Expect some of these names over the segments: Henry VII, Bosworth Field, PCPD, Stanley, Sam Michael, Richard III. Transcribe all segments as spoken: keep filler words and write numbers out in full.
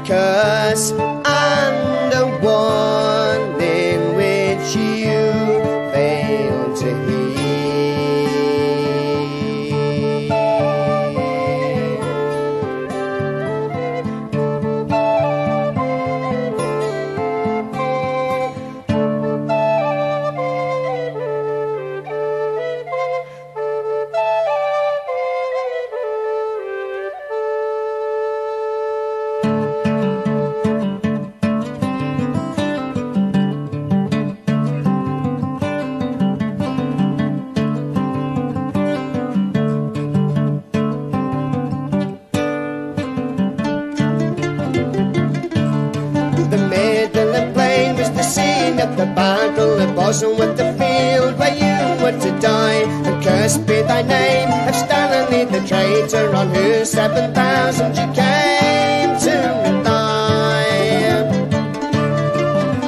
a curse and a warning which you failed to hear. Of the battle of Bosworth Field, where you were to die, and cursed be thy name of Stanley the traitor, on whose seven thousand you came to die.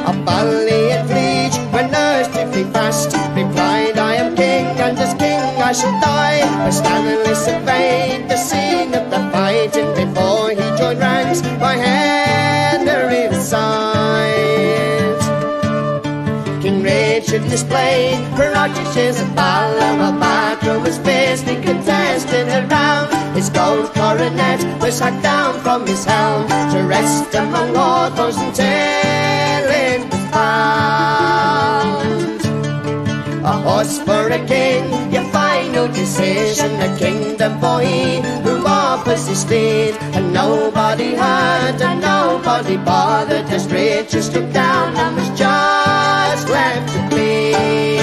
A volley at Liege, when urged to flee fast, replied, I am king, and as king I shall die. But Stanley surveyed the scene of the fighting before he joined ranks by Henry the Richard displayed prodigies of valor. A battle was fiercely contested around. His gold coronet was hacked down from his helm to rest among hawthorns until it was found. A horse for a king, your final decision. A kingdom for he who offers his steed. And nobody heard and nobody bothered as Richard stood down and was just left to bleed.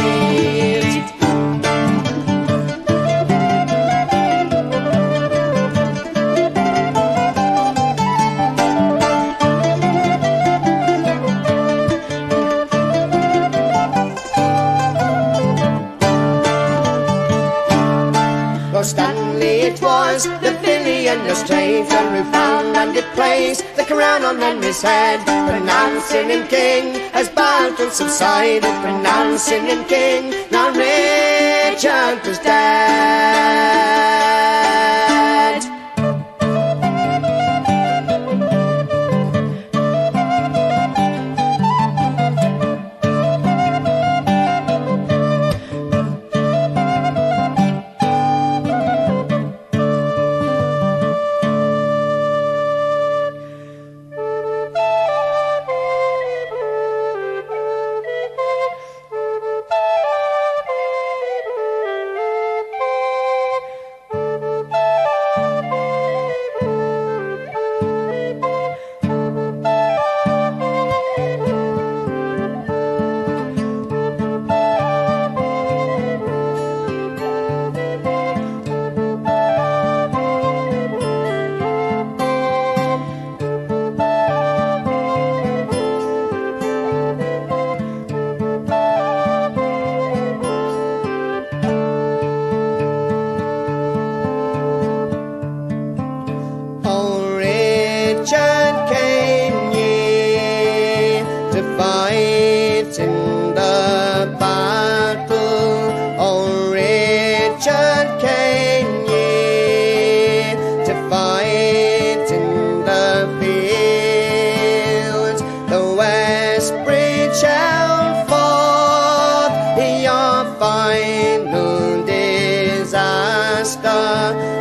Stanley it was, the villain, the traitor, who found and did place the crown on Henry's head, pronouncing him king as battle subsided, pronouncing him king. Now Richard was dead. Richard, came ye to fight in the battle? Oh, Richard, came ye to fight in the field? The West Bridge shall fall, your final disaster,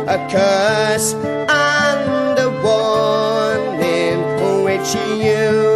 a curse and a warning to you.